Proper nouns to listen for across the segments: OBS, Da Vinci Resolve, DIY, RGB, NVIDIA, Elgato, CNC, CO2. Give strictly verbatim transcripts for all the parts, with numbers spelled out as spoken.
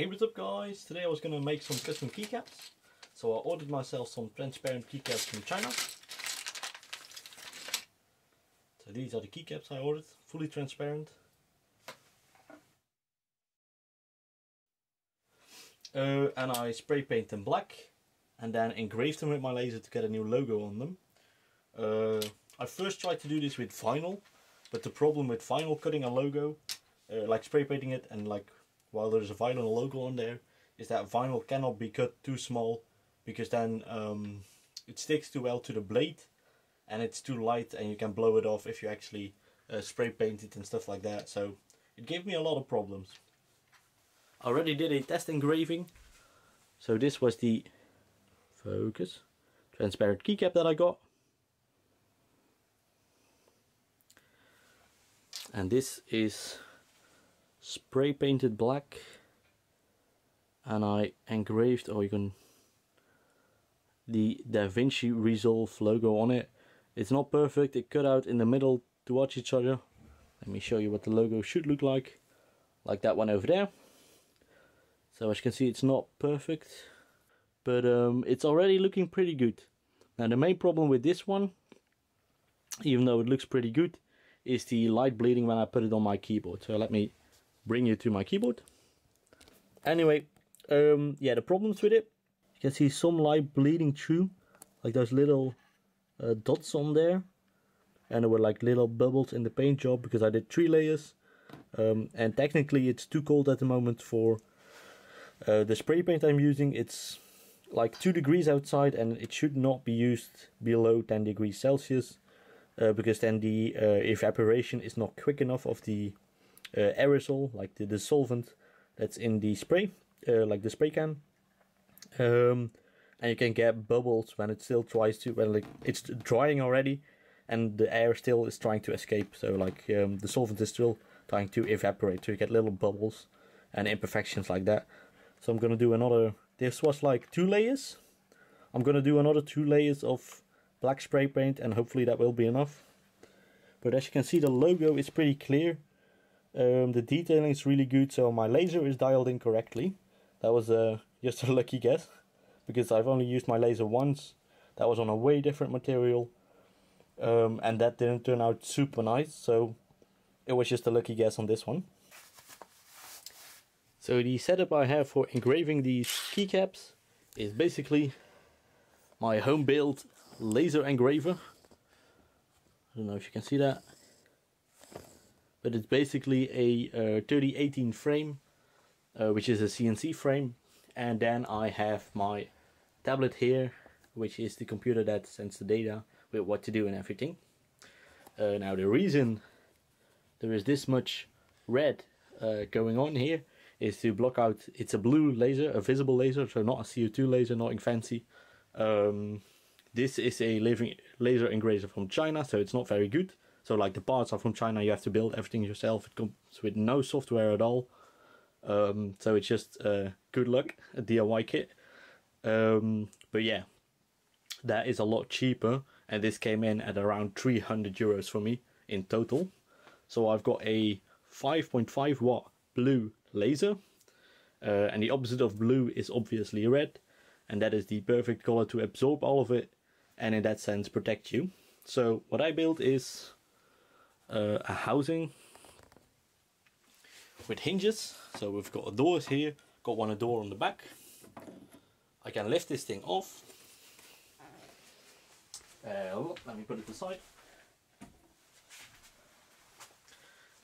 Hey, what's up guys? Today I was going to make some custom keycaps. So I ordered myself some transparent keycaps from China. So these are the keycaps I ordered, fully transparent. Uh, and I spray paint them black and then engraved them with my laser to get a new logo on them. Uh, I first tried to do this with vinyl, but the problem with vinyl cutting a logo, uh, like spray painting it and like while there's a vinyl logo on there, is that vinyl cannot be cut too small because then um, it sticks too well to the blade and it's too light and you can blow it off if you actually uh, spray paint it and stuff like that. So it gave me a lot of problems. I already did a test engraving. So this was the focus transparent keycap that I got. And this is spray painted black, and I engraved, or you can, the Da Vinci Resolve logo on it. It's not perfect, it cut out in the middle to watch each other. Let me show you what the logo should look like, like that one over there. So as you can see, it's not perfect, but um, it's already looking pretty good. Now the main problem with this one, even though it looks pretty good, is the light bleeding when I put it on my keyboard. So let me bring you to my keyboard. Anyway, um, yeah, the problems with it, you can see some light bleeding through, like those little uh, dots on there, and there were like little bubbles in the paint job because I did three layers, um, and technically it's too cold at the moment for uh, the spray paint I'm using. It's like two degrees outside and it should not be used below ten degrees Celsius, uh, because then the uh, evaporation is not quick enough of the Uh, aerosol, like the, the solvent that's in the spray, uh, like the spray can, um, and you can get bubbles when it still tries to, when like it's drying already and the air still is trying to escape. So like um, the solvent is still trying to evaporate, so you get little bubbles and imperfections like that. So I'm gonna do another, this was like two layers, I'm gonna do another two layers of black spray paint and hopefully that will be enough. But as you can see, the logo is pretty clear. Um, the detailing is really good, so my laser is dialed in correctly. That was uh, just a lucky guess, because I've only used my laser once. That was on a way different material, um, and that didn't turn out super nice, so it was just a lucky guess on this one. So the setup I have for engraving these keycaps is basically my home-built laser engraver. I don't know if you can see that, but it's basically a uh, thirty eighteen frame, uh, which is a C N C frame, and then I have my tablet here, which is the computer that sends the data with what to do and everything. Uh, now the reason there is this much red uh, going on here is to block out, it's a blue laser, a visible laser, so not a C O two laser, nothing fancy. Um, this is a living laser engraver from China, so it's not very good. So like the parts are from China, you have to build everything yourself, it comes with no software at all. Um, so it's just uh, good luck, a D I Y kit. Um, but yeah, that is a lot cheaper, and this came in at around three hundred euros for me in total. So I've got a five point five watt blue laser, uh, and the opposite of blue is obviously red, and that is the perfect color to absorb all of it and in that sense protect you. So what I built is Uh, a housing with hinges. So we've got doors here, got one a door on the back. I can lift this thing off. Uh, let me put it aside.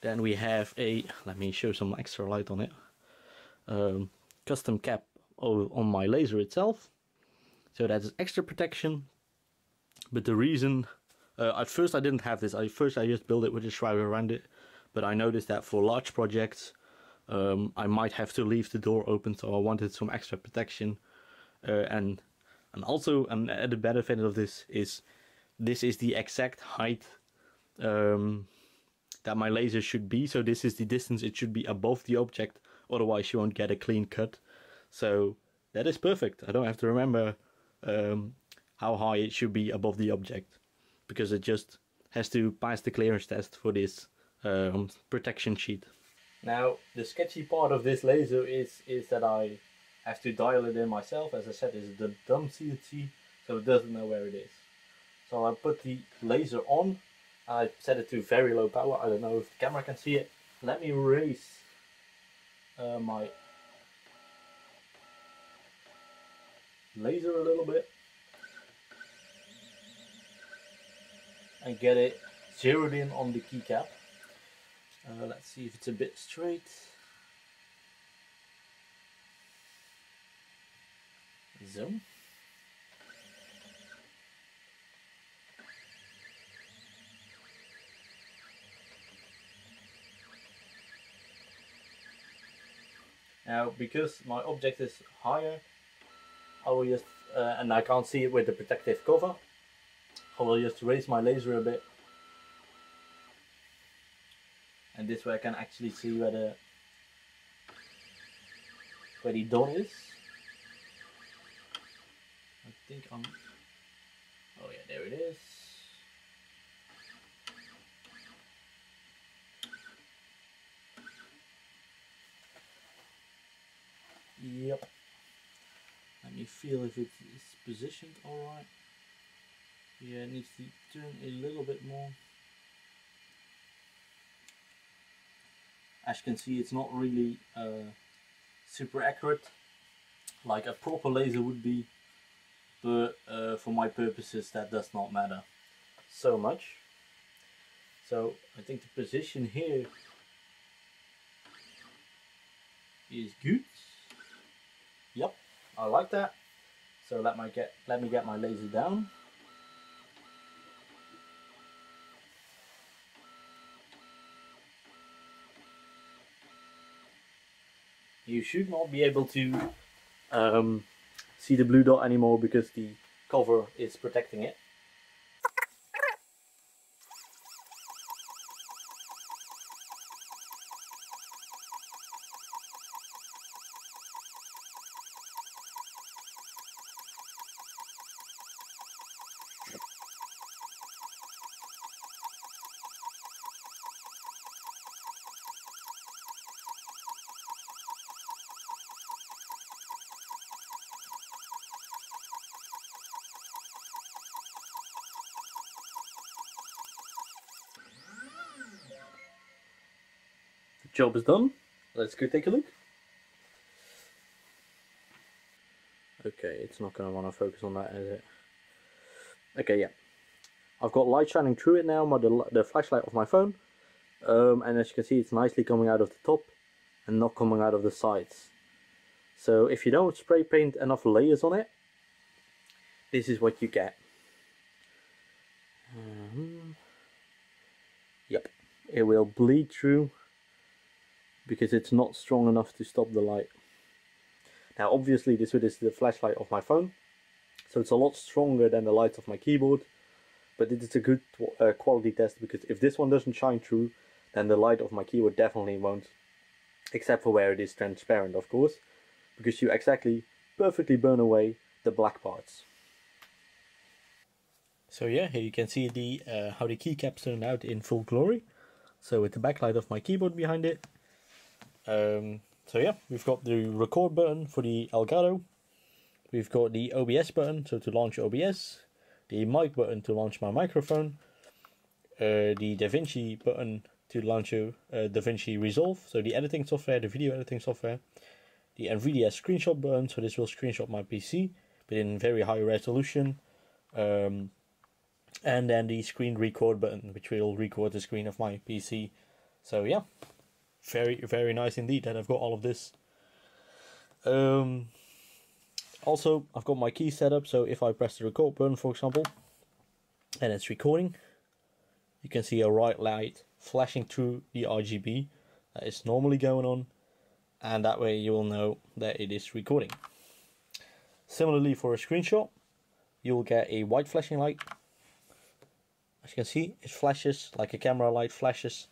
Then we have a, let me show some extra light on it, um, custom cap on my laser itself. So that's extra protection. But the reason, Uh, at first I didn't have this, I, first I just built it with a shroud around it, but I noticed that for large projects um, I might have to leave the door open, so I wanted some extra protection. Uh, and and also an added benefit of this is, this is the exact height um, that my laser should be, so this is the distance it should be above the object, otherwise you won't get a clean cut. So that is perfect, I don't have to remember um, how high it should be above the object, because it just has to pass the clearance test for this um, protection sheet. Now the sketchy part of this laser is is that I have to dial it in myself. As I said, it's the dumb C N C, so it doesn't know where it is. So I put the laser on, I set it to very low power. I don't know if the camera can see it. Let me raise uh, my laser a little bit and get it zeroed in on the keycap. Uh, let's see if it's a bit straight. Zoom. Now, because my object is higher, I will just, uh, and I can't see it with the protective cover, I will just raise my laser a bit. And this way I can actually see where the, where the dot is. I think I'm, oh yeah, there it is. Yep. Let me feel if it is positioned alright. Yeah, it needs to turn a little bit more. As you can see, it's not really uh, super accurate, like a proper laser would be, but uh, for my purposes that does not matter so much. So I think the position here is good. Yep, I like that. So let me get let me get my laser down. You should not be able to um, see the blue dot anymore because the cover is protecting it. Job is done. Let's go take a look. Okay, it's not going to want to focus on that, is it? Okay, yeah. I've got light shining through it now, my, the, the flashlight of my phone. Um, and as you can see, it's nicely coming out of the top and not coming out of the sides. So if you don't spray paint enough layers on it, this is what you get. Um, yep, it will bleed through, because it's not strong enough to stop the light. Now obviously this is the flashlight of my phone, so it's a lot stronger than the lights of my keyboard, but it is a good uh, quality test, because if this one doesn't shine through, then the light of my keyboard definitely won't, except for where it is transparent of course, because you exactly perfectly burn away the black parts. So yeah, here you can see the uh, how the keycaps turned out in full glory, so with the backlight of my keyboard behind it. Um, so yeah, we've got the record button for the Elgato, we've got the O B S button, so to launch O B S, the mic button to launch my microphone, uh, the Da Vinci button to launch a uh, Da Vinci Resolve, so the editing software, the video editing software, the NVIDIA screenshot button, so this will screenshot my P C, but in very high resolution, um, and then the screen record button, which will record the screen of my P C, so yeah. Very, very nice indeed that I've got all of this. Um, also, I've got my key set up, so if I press the record button, for example, and it's recording, you can see a white light flashing through the R G B that is normally going on, and that way you will know that it is recording. Similarly for a screenshot, you will get a white flashing light. As you can see, it flashes like a camera light flashes.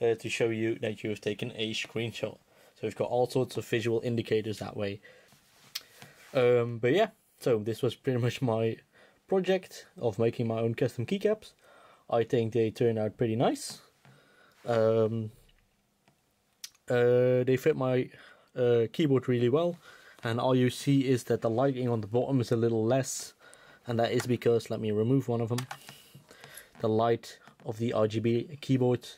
Uh, to show you that you have taken a screenshot. So we've got all sorts of visual indicators that way. Um, but yeah, so this was pretty much my project of making my own custom keycaps. I think they turned out pretty nice. Um, uh, they fit my uh, keyboard really well, and all you see is that the lighting on the bottom is a little less, and that is because, let me remove one of them, the light of the R G B keyboard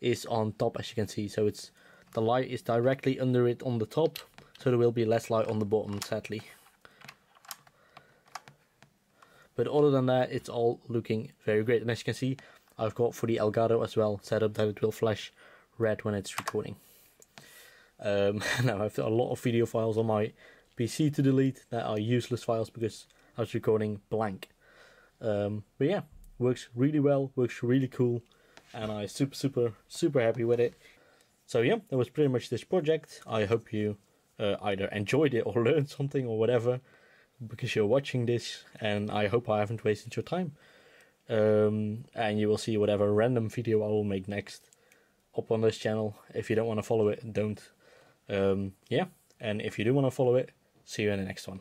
is on top, as you can see, so it's the light is directly under it on the top, so there will be less light on the bottom, sadly. But other than that, it's all looking very great. And as you can see, I've got for the Elgato as well set up that it will flash red when it's recording. Um, now I've got a lot of video files on my P C to delete that are useless files because I was recording blank. Um, but yeah, works really well, works really cool, and I'm super, super, super happy with it. So yeah, that was pretty much this project. I hope you uh, either enjoyed it or learned something or whatever, because you're watching this, and I hope I haven't wasted your time. Um, and you will see whatever random video I will make next up on this channel. If you don't want to follow it, don't. Um, yeah, and if you do want to follow it, see you in the next one.